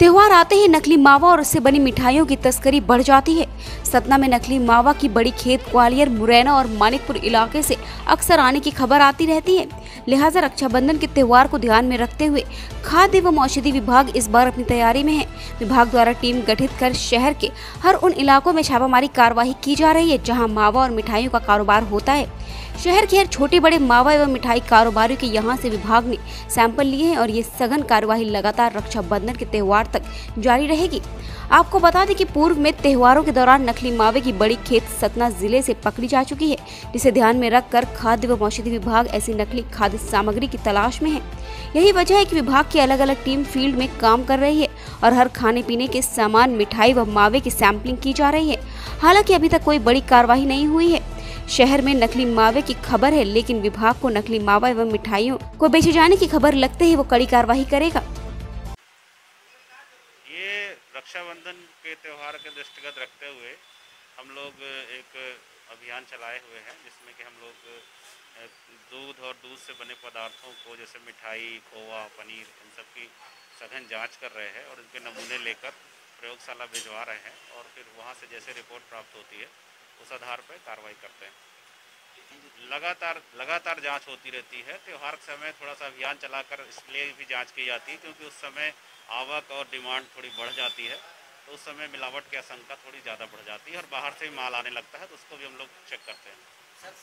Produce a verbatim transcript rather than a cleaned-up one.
त्यौहार आते ही नकली मावा और उससे बनी मिठाइयों की तस्करी बढ़ जाती है। सतना में नकली मावा की बड़ी खेत ग्वालियर, मुरैना और मानिकपुर इलाके से अक्सर आने की खबर आती रहती है। लिहाजा रक्षाबंधन के त्यौहार को ध्यान में रखते हुए खाद्य एवं औषधि विभाग इस बार अपनी तैयारी में है। विभाग द्वारा टीम गठित कर शहर के हर उन इलाकों में छापामारी कार्रवाई की जा रही है जहाँ मावा और मिठाइयों का कारोबार होता है। शहर के हर छोटे बड़े मावा एवं मिठाई कारोबारियों के यहाँ से विभाग ने सैंपल लिए हैं और ये सघन कार्यवाही लगातार रक्षाबंधन के त्यौहार तक जारी रहेगी। आपको बता दें कि पूर्व में त्योहारों के दौरान नकली मावे की बड़ी खेप सतना जिले से पकड़ी जा चुकी है, जिसे ध्यान में रखकर खाद्य एवं औषधि विभाग ऐसी नकली खाद्य सामग्री की तलाश में है। यही वजह है कि विभाग की अलग अलग टीम फील्ड में काम कर रही है और हर खाने पीने के सामान, मिठाई व मावे की सैंपलिंग की जा रही है। हालांकि अभी तक कोई बड़ी कार्रवाई नहीं हुई है। शहर में नकली मावे की खबर है, लेकिन विभाग को नकली मावा एवं मिठाइयों को बेचे जाने की खबर लगते ही वो कड़ी कार्रवाई करेगा। ये रक्षाबंधन के त्यौहार के दृष्टिगत रखते हुए हम लोग एक अभियान चलाए हुए हैं, जिसमें कि हम लोग दूध और दूध से बने पदार्थों को, जैसे मिठाई, खोवा, पनीर, इन सब की सघन जाँच कर रहे हैं और इनके नमूने लेकर प्रयोगशाला भिजवा रहे हैं और फिर वहाँ से जैसे रिपोर्ट प्राप्त होती है उस आधार पर कार्रवाई करते हैं। लगातार लगातार जांच होती रहती है। त्यौहार के समय थोड़ा सा अभियान चलाकर इसलिए भी जांच की जाती है क्योंकि उस समय आवक और डिमांड थोड़ी बढ़ जाती है, तो उस समय मिलावट की आशंका थोड़ी ज़्यादा बढ़ जाती है और बाहर से भी माल आने लगता है, तो उसको भी हम लोग चेक करते हैं।